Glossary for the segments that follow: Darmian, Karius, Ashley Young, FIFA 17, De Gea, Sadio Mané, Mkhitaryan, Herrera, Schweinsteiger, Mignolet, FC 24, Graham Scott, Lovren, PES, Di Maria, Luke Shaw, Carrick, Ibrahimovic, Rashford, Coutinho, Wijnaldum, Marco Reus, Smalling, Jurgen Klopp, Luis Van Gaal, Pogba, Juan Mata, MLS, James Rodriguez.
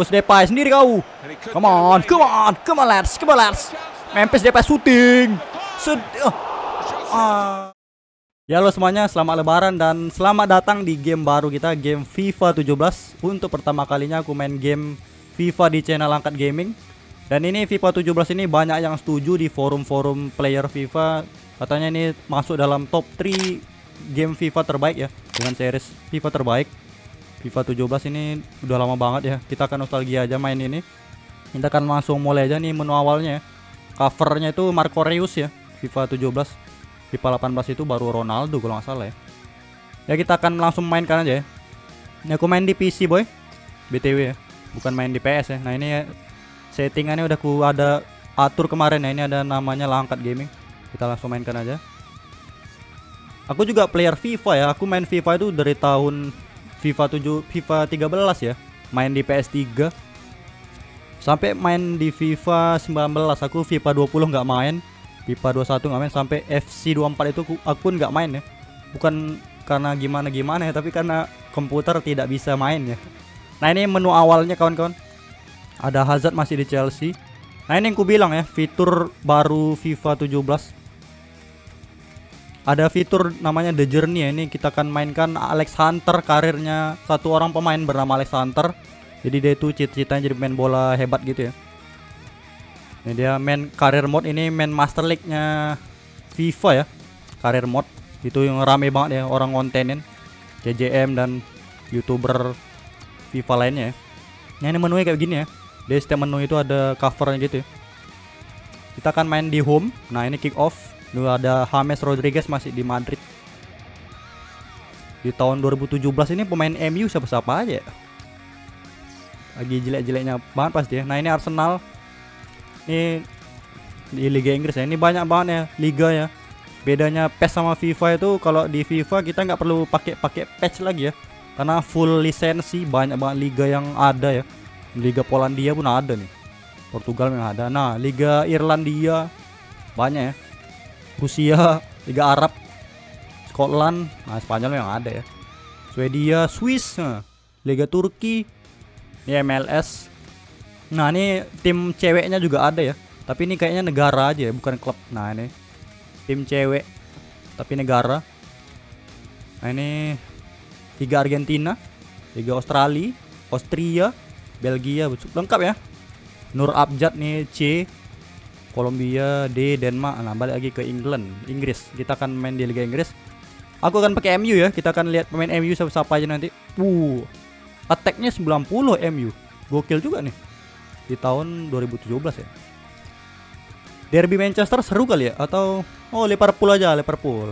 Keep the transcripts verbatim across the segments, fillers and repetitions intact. Terus Depay sendiri kau. Come on, come on, come on lads, come on lads. Memphis Depay shooting. Sedih. Ah. Ya lo semuanya, selamat lebaran dan selamat datang di game baru kita, game FIFA tujuh belas. Untuk pertama kalinya aku main game FIFA di channel Langkat Gaming. Dan ini FIFA tujuh belas ini banyak yang setuju di forum-forum player FIFA. Katanya ini masuk dalam top tiga game FIFA terbaik ya, dengan series FIFA terbaik. FIFA tujuh belas ini udah lama banget ya, kita akan nostalgia aja main ini. Kita akan langsung mulai aja nih menu awalnya ya. Covernya itu Marco Reus ya, FIFA tujuh belas. FIFA delapan belas itu baru Ronaldo kalau nggak salah ya. Ya kita akan langsung mainkan aja ya. Ini aku main di P C boy, B T W ya, bukan main di P S ya. Nah ini ya, settingannya udah ku ada atur kemarin ya. Ini ada namanya Langkat Gaming. Kita langsung mainkan aja. Aku juga player FIFA ya. Aku main FIFA itu dari tahun FIFA tujuh, FIFA tiga belas ya. Main di P S tiga. Sampai main di FIFA sembilan belas. Aku FIFA dua puluh nggak main. FIFA dua puluh satu nggak main, sampai F C dua puluh empat itu aku nggak main ya. Bukan karena gimana-gimana ya, tapi karena komputer tidak bisa main ya. Nah ini menu awalnya kawan-kawan. Ada Hazard masih di Chelsea. Nah ini yang ku bilang ya, fitur baru FIFA tujuh belas. Ada fitur namanya The Journey ya. Ini kita akan mainkan Alex Hunter, karirnya satu orang pemain bernama Alex Hunter. Jadi dia itu cita-citanya jadi main bola hebat gitu ya. Ini dia main karir mode, ini main Master League-nya FIFA ya. Karir mode itu yang rame banget ya, orang kontenin C J M dan YouTuber FIFA lainnya ya. Nah ini menunya kayak gini ya. Di setiap menu itu ada covernya gitu ya. Kita akan main di home. Nah ini kick off. Ini ada James Rodriguez masih di Madrid. Di tahun dua ribu tujuh belas ini pemain M U siapa-siapa aja ya. Lagi jelek-jeleknya banget pasti ya. Nah ini Arsenal. Ini di Liga Inggris ya, ini banyak banget ya liga ya. Bedanya P E S sama FIFA itu, kalau di FIFA kita nggak perlu pakai-pakai patch lagi ya, karena full lisensi. Banyak banget liga yang ada ya. Liga Polandia pun ada nih, Portugal yang ada. Nah Liga Irlandia banyak ya, Rusia, Liga Arab, Scotland, nah Spanyol yang ada ya, Swedia, Swiss, nah. Liga Turki, ini M L S. Nah ini tim ceweknya juga ada ya, tapi ini kayaknya negara aja ya, bukan klub. Nah ini tim cewek tapi negara. Nah ini Liga Argentina, Liga Australia, Austria, Belgia, lengkap ya. Nur Abjad nih C, Kolombia, D, Denmark. Nah balik lagi ke England, Inggris. Kita akan main di Liga Inggris. Aku akan pakai M U ya. Kita akan lihat pemain M U siapa aja nanti. Uh, attack-nya sembilan puluh M U, gokil juga nih. Di tahun dua ribu tujuh belas ya. Derby Manchester seru kali ya, atau oh Liverpool aja, Liverpool.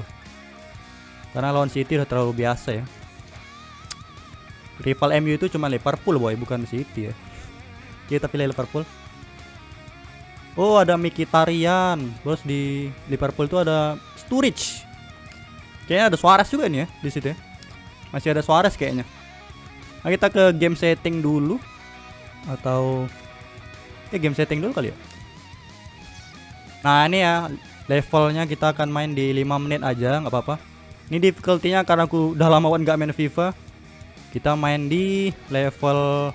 Karena lawan City udah terlalu biasa ya. Rival M U itu cuma Liverpool boy, bukan City ya. Kita pilih Liverpool. Oh ada Mkhitaryan. Terus di Liverpool itu ada Sturridge. Kayaknya ada Suarez juga nih ya di situ ya. Masih ada Suarez kayaknya. Nah, kita ke game setting dulu atau ya game setting dulu kali ya. Nah ini ya levelnya, kita akan main di lima menit aja, nggak apa-apa. Ini difficulty-nya karena aku udah lama banget nggak main FIFA. Kita main di level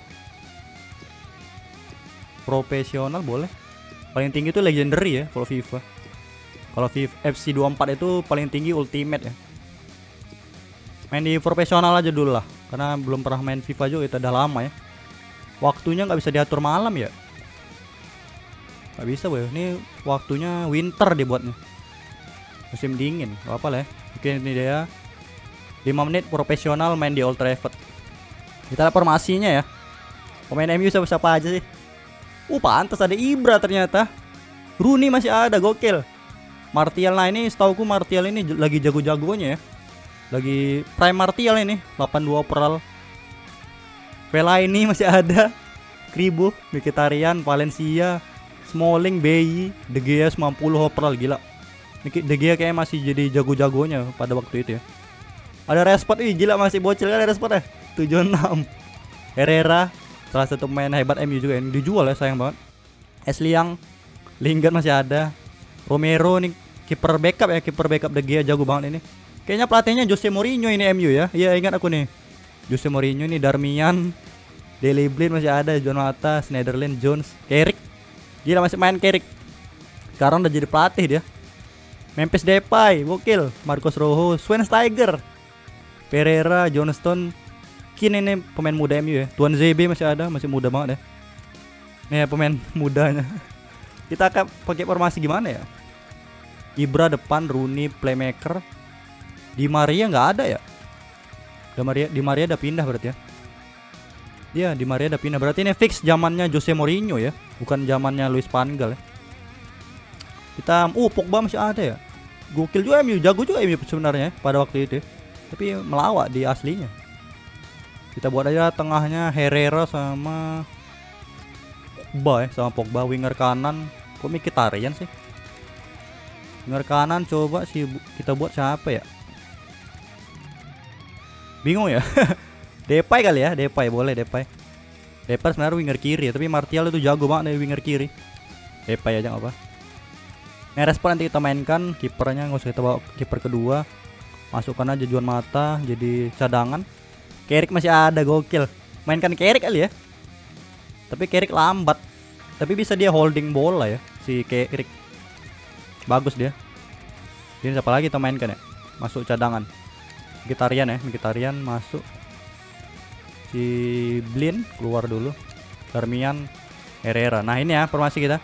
profesional boleh. Paling tinggi itu legendary ya kalau FIFA. Kalau F C dua puluh empat itu paling tinggi ultimate ya. Main di profesional aja dulu lah, karena belum pernah main FIFA juga, kita udah lama ya. Waktunya nggak bisa diatur malam ya, nggak bisa boy. Ini waktunya winter dibuatnya, musim dingin, nggak apa lah ya. Oke ini dia lima menit profesional main di Old Trafford. Kita lihat formasinya ya, pemain M U siapa-siapa aja sih. Uh pantas ada Ibra ternyata. Rooney masih ada, gokil. Martial, nah ini setauku Martial ini lagi jago-jagonya ya, lagi prime Martial ini, delapan puluh dua overall. Vela ini masih ada, Kribo, Mkhitaryan, Valencia, Smalling, Bayi, De Gea sembilan puluh overall, gila. De Gea kayaknya masih jadi jago-jagonya pada waktu itu ya. Ada Rashford, ih gila masih bocil kan Rashford ya, tujuh puluh enam. Herrera, salah satu pemain hebat M U juga yang dijual ya, sayang banget. Ashley Young, Langkat masih ada. Romero nih kiper backup ya, kiper backup De Gea jago banget ini. Kayaknya pelatihnya Jose Mourinho ini M U ya. Iya ingat aku nih. Jose Mourinho ini, Darmian, Dele Blin masih ada, Juan Mata, Schneiderlin, Jones, Carrick. Gila masih main Carrick. Sekarang udah jadi pelatih dia. Memphis Depay, gokil. Marcos Rojo, Schweinsteiger, Pereira, Johnston. Kini ini pemain muda M U ya. Tuan Z B masih ada, masih muda banget ya. Nih ya, pemain mudanya. Kita akan pakai formasi gimana ya? Ibra depan, Rooney playmaker. Di Maria nggak ada ya? Di Maria, Di Maria udah pindah berarti ya? Iya, Di Maria udah pindah berarti ini fix zamannya Jose Mourinho ya, bukan zamannya Luis Van Gaal ya. Kita, uh Pogba masih ada ya? Gokil juga M U, jago juga M U sebenarnya pada waktu itu, tapi melawak di aslinya. Kita buat aja tengahnya Herrera sama Pogba ya, sama Pogba winger kanan. Kok Mkhitaryan sih? Winger kanan coba sih kita buat siapa ya? Bingung ya. Depay kali ya, Depay boleh Depay. Depay sebenarnya winger kiri ya, tapi Martial itu jago banget dari winger kiri. Depay aja nggak apa. Merespon nanti kita mainkan kipernya, nggak usah kita bawa kiper kedua. Masukkan aja Juan Mata jadi cadangan. Carrick masih ada, gokil. Mainkan Carrick kali ya. Tapi Carrick lambat. Tapi bisa dia holding bola ya si Carrick. Bagus dia. Jadi siapa lagi kita mainkan ya? Masuk cadangan. Mkhitaryan ya, Mkhitaryan masuk. Si Blin keluar dulu. Darmian, Herrera. Nah, ini ya formasi kita.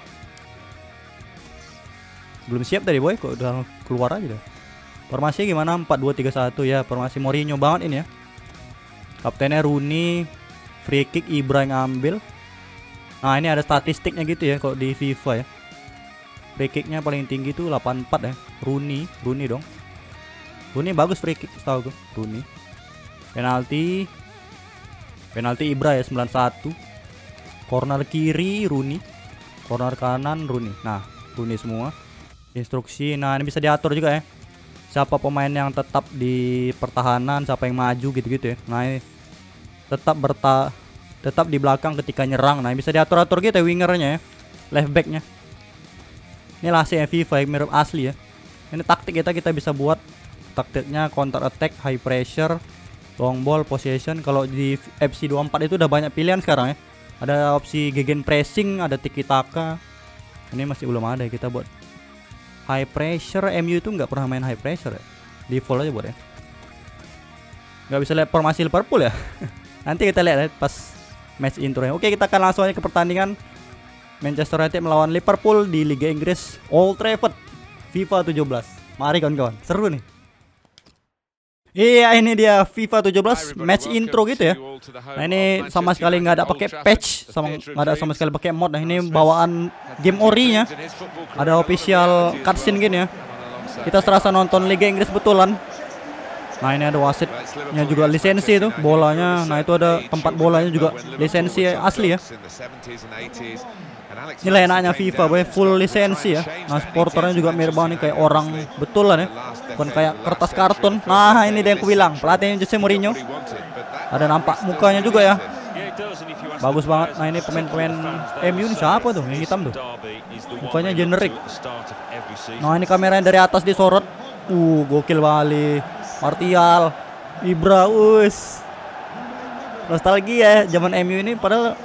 Belum siap tadi boy, kok udah keluar aja dah. Formasi gimana? empat dua tiga satu ya, formasi Mourinho banget ini ya. Kaptennya Rooney, free kick Ibra yang ambil. Nah, ini ada statistiknya gitu ya kalau di FIFA ya. Free kicknya paling tinggi tuh delapan empat ya. Rooney, Rooney dong. Rooney bagus free kick setahu gue, Rooney. Penalti Penalti Ibra ya sembilan satu. Corner kiri Rooney, corner kanan Rooney. Nah, Rooney semua. Instruksi. Nah, ini bisa diatur juga ya. Siapa pemain yang tetap di pertahanan, siapa yang maju gitu-gitu ya. Nah, ini tetap berta tetap di belakang ketika nyerang. Nah, ini bisa diatur-atur gitu ya wingernya ya. Left backnya. Ini lah si FIFA yang mirip asli ya. Ini taktik kita kita bisa buat taktiknya counter attack, high pressure, long ball, possession. Kalau di F C dua puluh empat itu udah banyak pilihan sekarang ya. Ada opsi gegen pressing, ada tiki taka. Ini masih belum ada ya, kita buat high pressure. M U itu nggak pernah main high pressure ya. Default aja buat ya. Nggak bisa lihat formasi Liverpool ya. Nanti kita lihat ya, pas match intronya. Oke, kita akan langsung aja ke pertandingan Manchester United melawan Liverpool di Liga Inggris Old Trafford FIFA tujuh belas. Mari kawan-kawan, seru nih. Iya, ini dia FIFA tujuh belas match intro gitu ya. Nah, ini sama sekali nggak ada pakai patch, sama nggak ada sama sekali pakai mod. Nah, ini bawaan game orinya. Ada official cutscene gini ya. Kita serasa nonton Liga Inggris betulan. Nah, ini ada wasitnya juga, lisensi itu bolanya. Nah, itu ada tempat bolanya juga, lisensi asli ya. Ini enaknya FIFA boy, full lisensi ya. Nah, supporternya juga mirip banget nih, kayak orang betulan ya, bukan kayak kertas kartun. Nah, ini dia yang kubilang, pelatihnya Jose Mourinho. Ada nampak mukanya juga ya, bagus banget. Nah, ini pemain-pemain M U ini siapa tuh yang hitam tuh, mukanya generik. Nah, ini kameranya dari atas disorot. Uh gokil Bali, Martial, Ibra, us nostalgia ya zaman M U ini. Padahal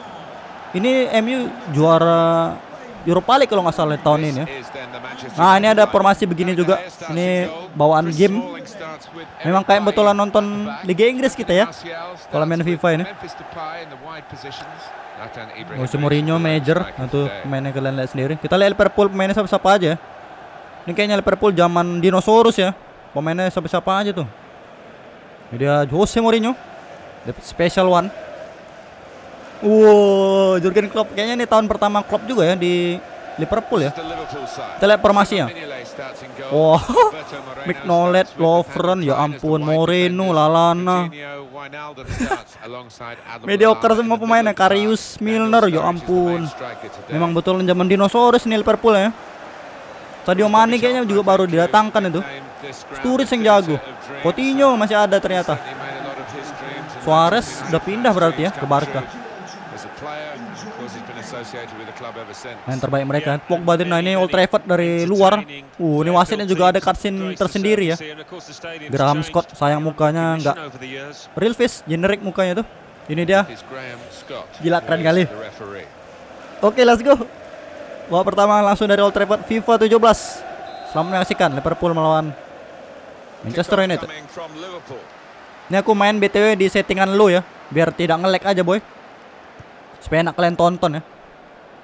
ini M U juara Europa League kalau nggak salah tahun ini ya. Nah, ini ada formasi begini juga. Ini bawaan game. Memang kayak betulan nonton Liga Inggris kita ya, kalau main FIFA ini. Jose Mourinho manager. Nah, tuh mainnya kalian lihat sendiri. Kita lihat Liverpool pemainnya siapa-siapa aja. Ini kayaknya Liverpool zaman dinosaurus ya. Pemainnya siapa-siapa aja tuh. Ini dia Jose Mourinho, the special one. Wow, Jurgen Klopp kayaknya ini tahun pertama Klopp juga ya di Liverpool ya. Kita lihat formasinya. Wow, Mignolet, Lovren, ya ampun, Moreno, Lalana. Mediocre semua pemainnya. Karius, Milner, ya ampun. Memang betul zaman dinosaurus nih Liverpool ya. Sadio Mané kayaknya juga baru didatangkan itu. Sturridge yang jago. Coutinho masih ada ternyata. Suarez udah pindah berarti ya ke Barca. Yang terbaik mereka. Pogba tadi, nah ini Old Trafford dari luar. Uh, ini wasitnya juga ada cutscene tersendiri ya. Graham Scott, sayang mukanya nggak real face, generik mukanya tuh. Ini dia. Gila, keren kali. Oke, okay, let's go. Babak pertama langsung dari Old Trafford FIFA tujuh belas. Selamat menyaksikan Liverpool melawan Manchester United. Ini aku main B T W di settingan low ya, biar tidak nge-lag aja boy, supaya enak kalian tonton ya.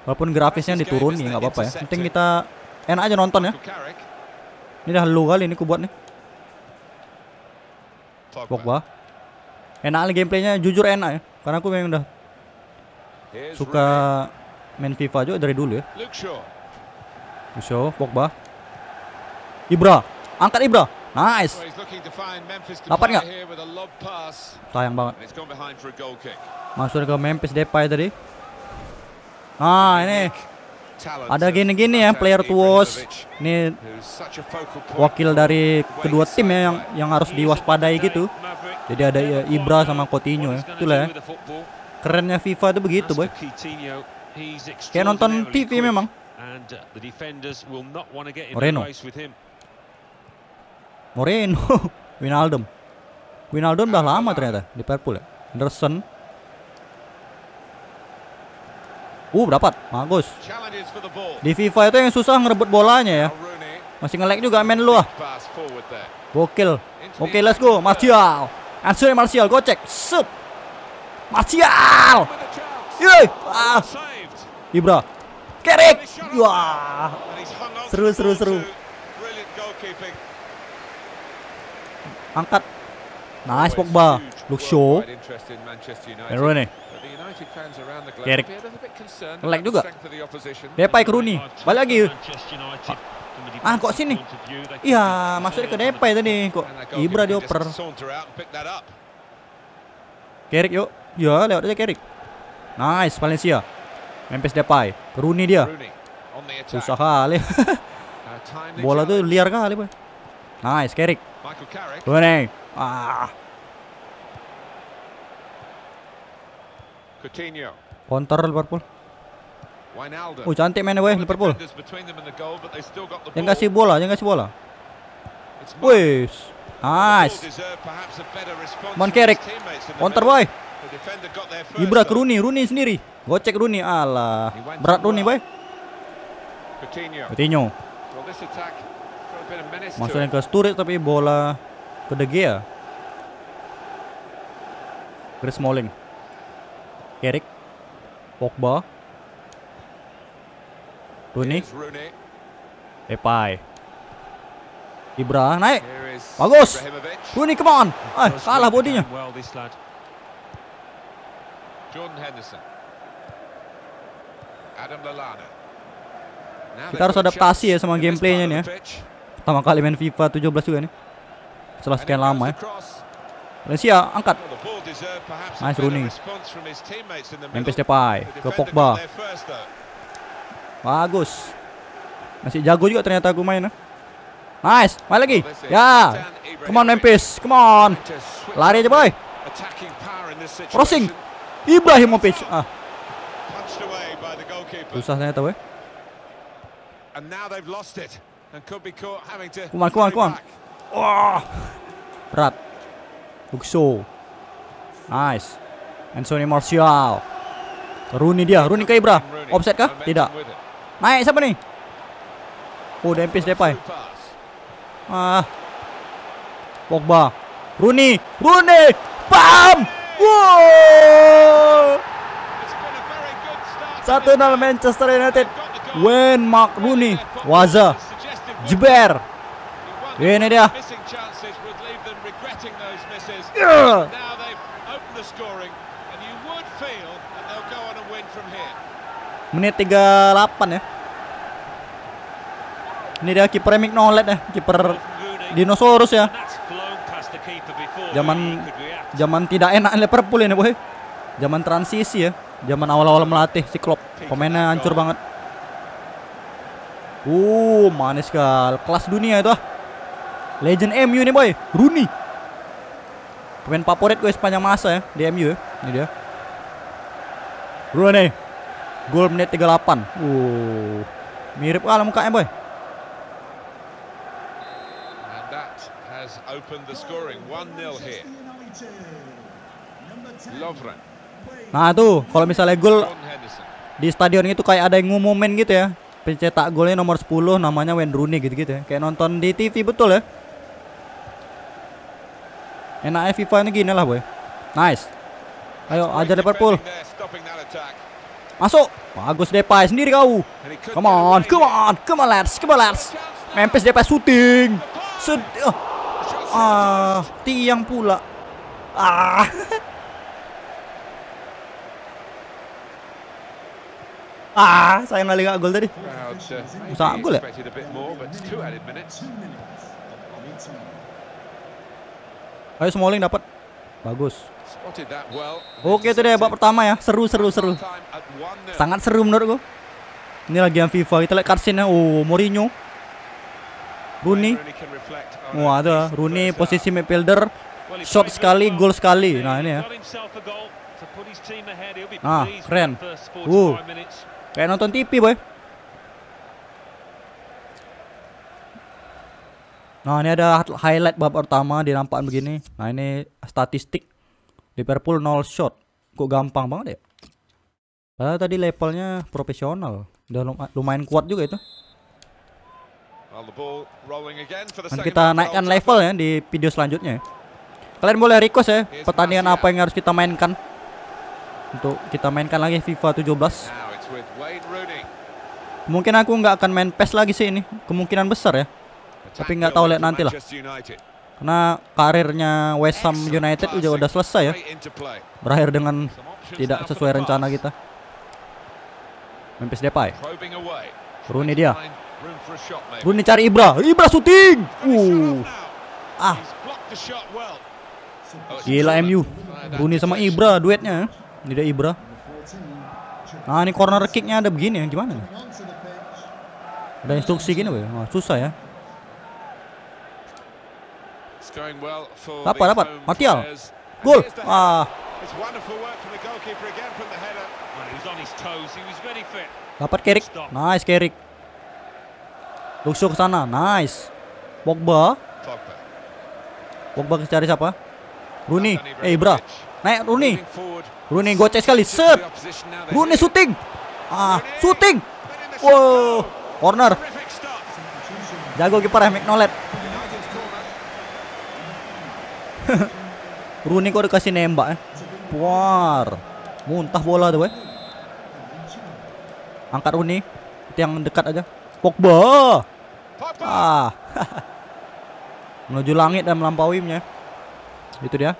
Walaupun grafisnya diturunin nggak apa-apa ya, penting kita enak aja nonton ya. Ini dah low kali ini aku buat nih. Pogba. Enak nih gameplaynya, jujur enak ya, karena aku memang udah suka main FIFA juga dari dulu ya. Luke Shaw, Pogba, Ibra, angkat Ibra, nice. Dapat nggak? Sayang banget. Masuk ke Memphis Depay tadi. Nah ini ada gini-gini ya, player to watch. Ini wakil dari kedua tim ya yang yang harus diwaspadai gitu. Jadi ada ya, Ibra sama Coutinho ya. Itulah ya, kerennya FIFA itu begitu boy. Kayak nonton T V memang. Moreno, Moreno, Wijnaldum, Wijnaldum udah lama ternyata di Liverpool ya. Anderson, uh dapat, bagus. Di FIFA itu yang susah ngerebut bolanya ya. Masih nge-lag juga main lu ah. Gokil. Oke, okay, let's go. Martial, Ansu Martial, gocek, sup. Martial, yoi, ah. Ibra, Carrick, wah, seru seru seru. Angkat, nice Pogba, Luke Shaw, Rooney, Carrick, ngelag juga. Depay ke Rooney, balik lagi. Ah kok sini? Iya maksudnya ke Depay tadi, kok Ibra dioper. Carrick yuk, ya lewat aja Carrick. Nice Valencia, Memphis Depay, ke Rooney dia. Susah kali. Bola tuh liar kali boy. Nice Carrick, Rooney, ah. Coutinho, counter Liverpool. Oh cantik mainnya weh Liverpool. Yang kasih bola, yang kasih bola. Wih, nice. Mon Carrick, counter boy. Ibra ke Rooney, Rooney sendiri. Gocek Rooney, alah. Berat Rooney boy. Coutinho. Maksudnya ke Sturridge tapi bola ke De Gea. Chris Smalling, Carrick, Pogba, Rooney, Depay, Ibra naik, bagus. Rooney come on, ah salah bodinya. Kita harus adaptasi ya sama gameplaynya nih ya. Pertama kali main FIFA tujuh belas juga nih, setelah sekian lama ya. Valencia angkat, nice Rooney, Memphis Depay ke Pogba, bagus. Masih jago juga ternyata aku main ya. Nice, main lagi ya. Come on Memphis, come on, lari aja boy. Crossing Ibrahimovic, ah susah ternyata boy. Kuman, kuman, kuman. Wah, berat. Luke Shaw, nice. Anthony Martial, Rooney dia, Rooney ke Ibra. Offset kah? Tidak. Naik siapa nih? Oh Memphis Depay. Ah, Pogba, Rooney, Rooney, bam! Wow! Satu nol Manchester United. When Mark Rooney waza jeber. Ini dia. Yeah. Menit tiga puluh delapan ya. Ini dia kiper Mignolet ya, kiper dinosaurus ya. Zaman zaman tidak enak Liverpool ini boy. Zaman transisi ya, zaman awal-awal melatih si Klopp. Pemainnya hancur banget. Uh, manis sekali, kelas dunia itu ah. Legend M U nih boy, Rooney. Pemain favorit gue sepanjang masa ya di M U ya. Ini dia Rooney. Gol menit tiga puluh delapan. Uh, mirip kali mukanya boy. Lovren. Nah tuh kalau misalnya gol di stadion itu kayak ada yang ngumumin gitu ya, pencetak golnya nomor sepuluh namanya Wayne Rooney gitu-gitu ya. Kayak nonton di T V betul ya. Enaknya FIFA ini gini lah boy. Nice. Ayo ajar Liverpool. Masuk. Bagus Depay sendiri kau. Come on, come on, come on lads, come on lads. Memphis Depay shooting. Sud oh. Ah, tiang pula. Ah. Ah, saya nggak lihat gol tadi. Usah gol ya. Ayo Smalling dapat. Bagus. Oke itu deh babak pertama ya. Seru seru seru. Sangat seru menurut gue. Ini lagi yang FIFA. Kita lihat cutscene-nya. Oh, Mourinho. Rooney. Wah, ada Rooney posisi midfielder. Shot sekali, gol sekali. Nah, ini ya. Nah, keren. Uh. Kayak nonton T V, boy. Nah, ini ada highlight babak pertama dinampakan begini. Nah, ini statistik Liverpool nol shot. Kok gampang banget ya? Padahal tadi levelnya profesional. Udah lumayan kuat juga itu. Dan kita naikkan level ya di video selanjutnya. Kalian boleh request ya pertandingan apa yang harus kita mainkan untuk kita mainkan lagi FIFA tujuh belas. Mungkin aku nggak akan main P E S lagi sih ini, kemungkinan besar ya. Tapi nggak tahu, lihat nanti lah. Karena karirnya West Ham United udah udah selesai ya. Berakhir dengan tidak sesuai rencana kita. Memphis Depay. Rooney dia. Rooney cari Ibra. Ibra shooting. Uh. Ah. Gila M U. Rooney sama Ibra duetnya. Ini ada Ibra. Nah, ini corner kicknya ada begini ya. Gimana? Ada instruksi gini, weh. Wah, susah ya. Dapat, dapat. Martial. Gol. Ah. Dapat Carrick. Nice Carrick. Luke Shaw ke sana. Nice. Pogba. Pogba cari siapa? Rooney. Eh, Ibra. Naik Rooney. Rooney gocek sekali. Set. Rooney shooting. Ah, shooting. Wow. Corner. Jago kiper Mignolet. Rooney kok dikasih nembak ya. Puar. Muntah bola tuh, weh. Angkat Rooney. Yang dekat aja. Pogba. Ah. Menuju langit dan melampauinya. Itu dia.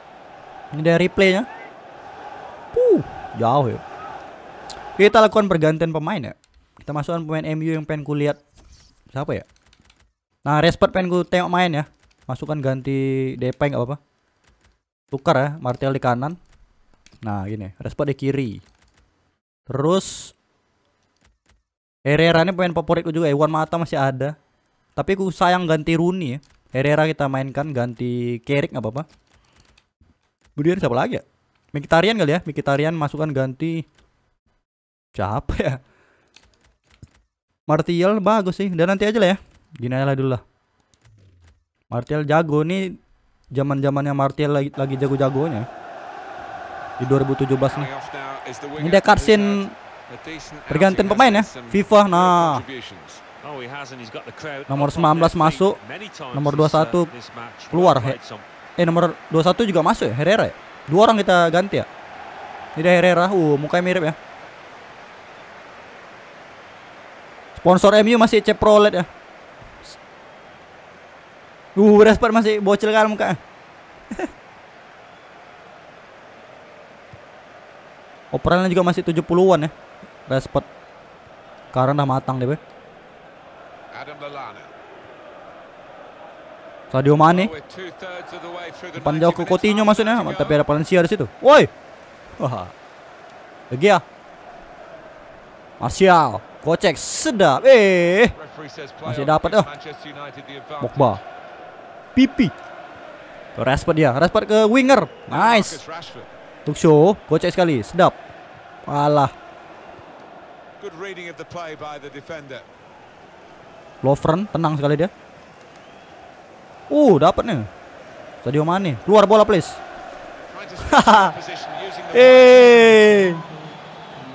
Ini dari replaynya. Puh, jauh ya. Kita lakukan pergantian pemain ya. Kita masukkan pemain M U yang pengen ku lihat. Siapa ya? Nah, Rashford pengen ku tengok main ya. Masukkan ganti Depay nggak apa-apa. Tukar ya, Martial di kanan. Nah, gini, Rashford di kiri. Terus Herrera ini pemain favoritku juga. Juan Mata masih ada. Tapi ku sayang ganti Rooney ya. Herrera kita mainkan, ganti Carrick nggak apa-apa. Kemudian siapa lagi ya? Mkhitaryan kali ya. Mkhitaryan masukkan ganti siapa ya? Martial bagus sih. Dan nanti aja lah ya. Gini aja lah dulu lah. Martial jago nih. Zaman-zamannya Martial lagi, lagi jago-jagonya. Di dua ribu tujuh belas nih. Ini dia cutscene pergantian pemain ya. FIFA. Nah. Nomor sembilan belas masuk. Nomor dua puluh satu keluar. He. Eh nomor dua puluh satu juga masuk ya, Herrera ya? Dua orang kita ganti ya. Ini ada Herrera, uh mukanya mirip ya. Sponsor M U masih Ceprolet ya. Uh Rashford masih bocil kan mukanya. Operannya juga masih tujuh puluhan ya. Rashford sekarang udah matang deh. Sadio Mané. Depan jauh ke Coutinho maksudnya, tapi ada Valencia di situ. Woi. Wah. De Gea. Martial, kocek sedap. Eh. Masih dapat ya. Pogba. Pipi. Rashford dia, Rashford ke winger. Nice. Luke Shaw, kocek sekali, sedap. Alah. Lovren tenang sekali dia. Uh, dapat nih. Sadio Mané. Keluar bola please. Eh.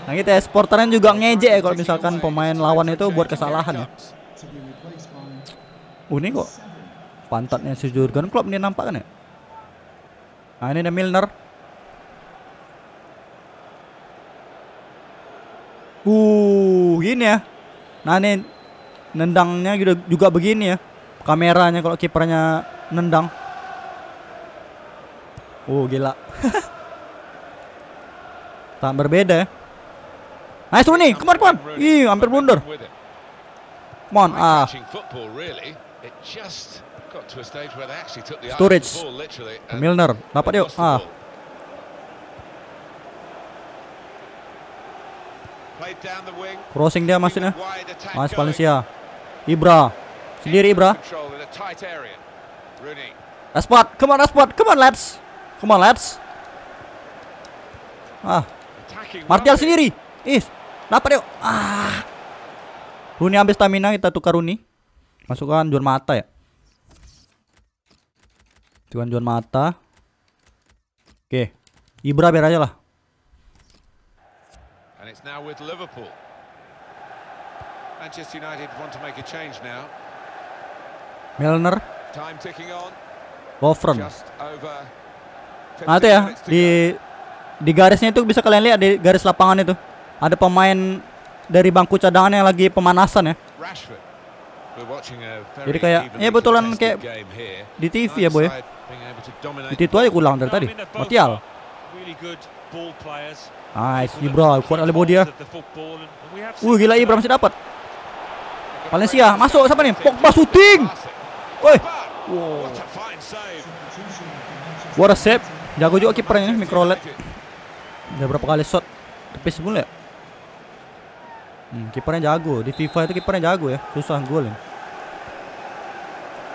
Nah gitu ya, supporternya juga ngejek ya kalau misalkan pemain lawan itu buat kesalahan ya. Uh, ini kok pantatnya si Jurgen Klopp ini nampak kan ya. Nah ini ada Milner. Uh, gini ya. Nah ini nendangnya juga, juga begini ya. Kameranya kalau kipernya nendang. Uh, gila. Tak berbeda ya. Nice Rooney, kemar kemar. Ih, hampir blunder. Mon ah. Sturridge, Milner, dapat yuk. Ah. Crossing dia masih ya. Mas Valencia. Ibra. Sendiri Ibra. Rashford, come on Rashford, come on lads. Come on lads. Ah. Martial sendiri. Ih, dapat yuk. Ah. Rooney habis stamina, kita tukar Rooney. Masukkan Juan Mata ya. Tuan Juan Mata. Oke, Ibra biar aja lah. And it's now with Liverpool. Manchester United want to make a change now. Milner. Time ticking on. Lovren. Nah itu ya, di di garisnya itu bisa kalian lihat di garis lapangan itu ada pemain dari bangku cadangan yang lagi pemanasan ya. Jadi kayak ya betulan kayak di T V ya boy ya. Itu aja ulang dari tadi. Martial. Nice Ibra, kuat oleh body ya. Uh gila Ibra masih dapat. Valencia masuk siapa nih? Pogba shooting. Woi. Wow. What a save. Jago juga kipernya nih Mignolet. Udah berapa kali shot tepis mulu ya? Hmm, kipernya jago. Di FIFA itu kipernya jago ya. Susah golin.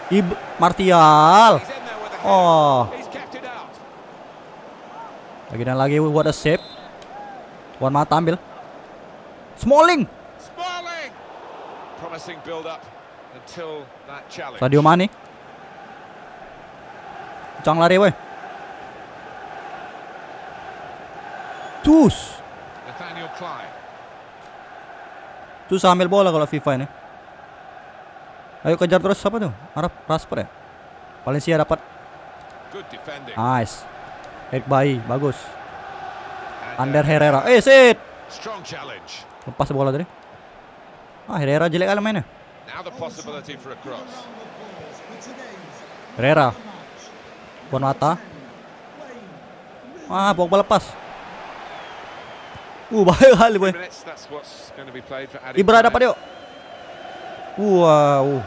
Ib Martial. Oh. Lagi dan lagi what a save. Juan Mata ambil. Smalling. Promising build up until that challenge. Sadio Mané. Cang lari weh. Tus. Susah ambil bola kalau FIFA ini. Ayo kejar terus siapa tuh? Arab Rasper ya. Valencia dapat. Nice. Head by bagus. Under Herrera. Eh sit. Lepas bola tadi. Ah Herrera jelek kali mainnya. Herrera. Juan Mata. Ah Pogba lepas. Uh bahaya kali boy. Ibra dapat yuk. Wow.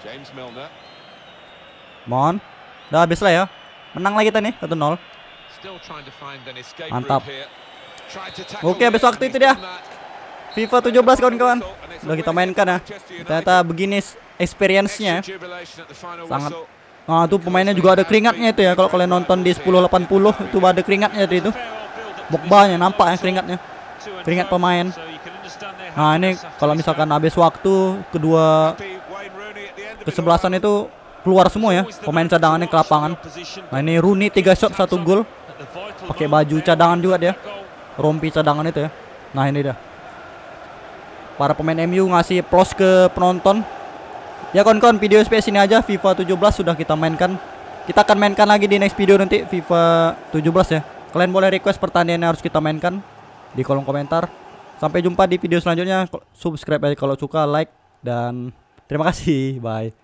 James Milner. Mon. Udah habis lah ya. Menang lagi kita nih satu nol. Mantap. Oke habis waktu itu dia. FIFA tujuh belas kawan-kawan. Udah kita mainkan ya. Ternyata begini experience-nya. Sangat. Nah itu pemainnya juga ada keringatnya itu ya. Kalau kalian nonton di sepuluh delapan puluh itu ada keringatnya dari itu. Pogba-nya nampak ya keringatnya. Keringat pemain. Nah ini kalau misalkan habis waktu kedua kesebelasan itu keluar semua ya. Pemain cadangannya ke lapangan. Nah ini Rooney tiga shot satu gol. Pakai baju cadangan juga dia. Rompi cadangan itu ya. Nah ini dia. Para pemain M U ngasih plus ke penonton. Ya kawan-kawan, video space ini aja FIFA tujuh belas sudah kita mainkan. Kita akan mainkan lagi di next video nanti FIFA tujuh belas ya. Kalian boleh request pertandingan yang harus kita mainkan di kolom komentar. Sampai jumpa di video selanjutnya. Subscribe aja kalau suka, like, dan terima kasih. Bye.